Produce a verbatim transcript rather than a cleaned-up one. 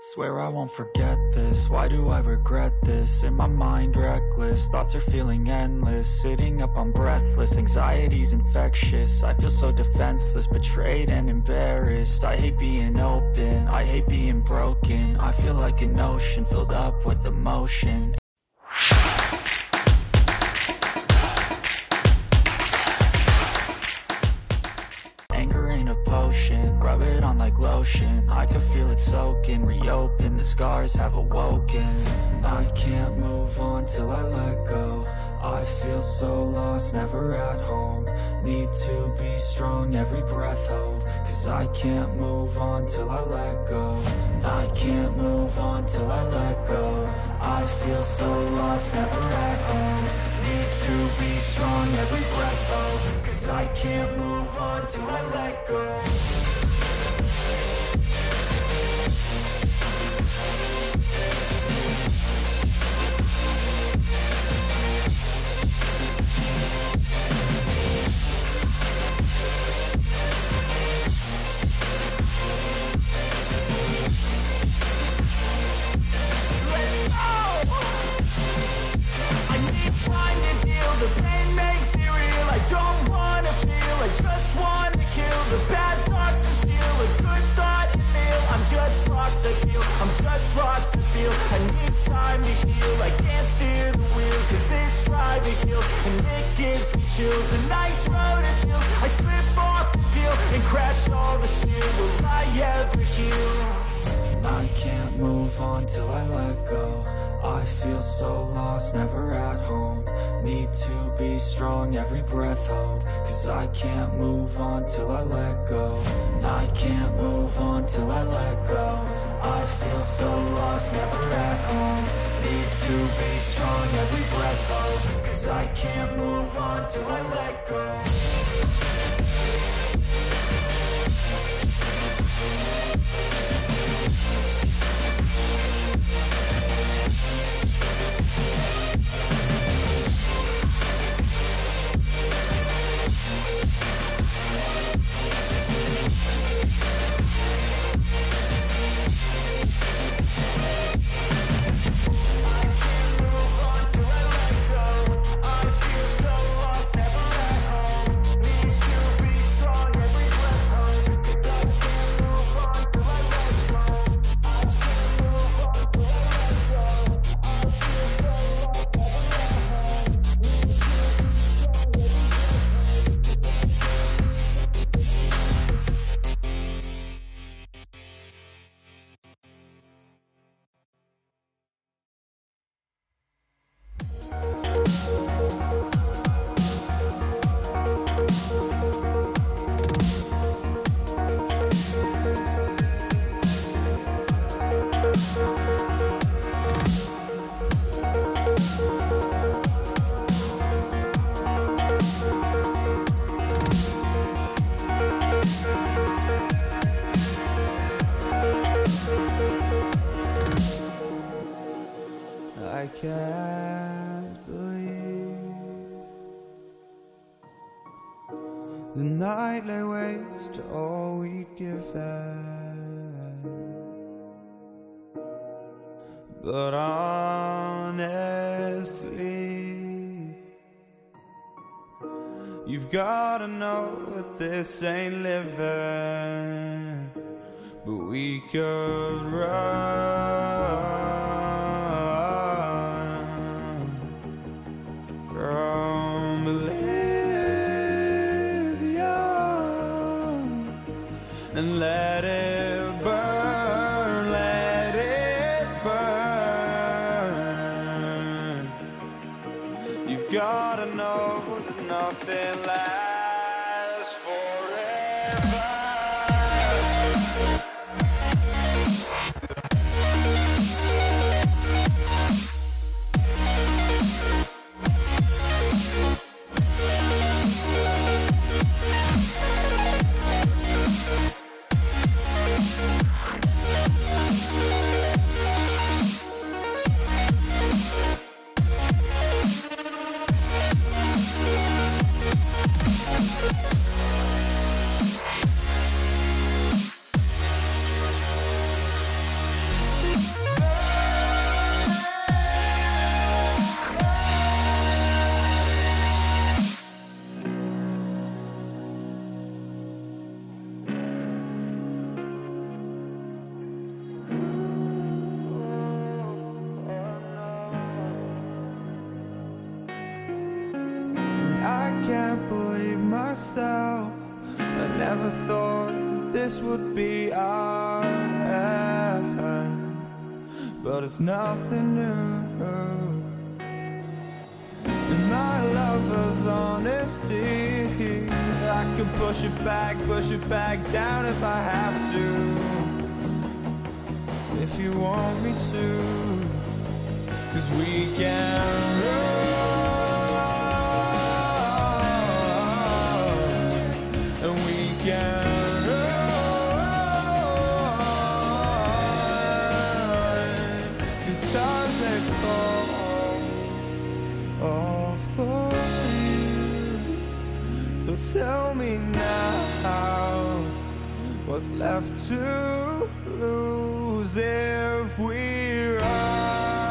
Swear I won't forget this, why do I regret this? In my mind reckless, thoughts are feeling endless. Sitting up, I'm breathless, anxiety's infectious. I feel so defenseless, betrayed and embarrassed. I hate being open, I hate being broken. I feel like an ocean, filled up with emotion. Rub it on like lotion, I can feel it soaking. Reopen, the scars have awoken. I can't move on till I let go. I feel so lost, never at home. Need to be strong, every breath hold. Cause I can't move on till I let go. I can't move on till I let go. I feel so lost, never at home. Need to be strong, every breath hold. Cause I can't move on till I let go. I'm just lost to feel, I need time to heal. I can't steer the wheel, cause this drive it kills, and it gives me chills. A nice road it feels, I slip off the field, and crash all the steel. Will I ever heal? I can't move on till I let go. I feel so lost, never at home. Need to be strong, every breath hold. Cause I can't move on till I let go. I can't move on till I let go. I feel so lost, never at home. Need to be strong, every breath hold. Cause I can't move on till I let go. Can't believe the night lay waste to all we'd given, but honestly, you've gotta know that this ain't living, but we could run. And let it burn, let it burn. You've gotta know that nothing lasts forever. Never thought that this would be our end, but it's nothing new. And my lover's honesty, I can push it back, push it back down if I have to, if you want me to, 'cause we can run. Tell me now, what's left to lose if we run?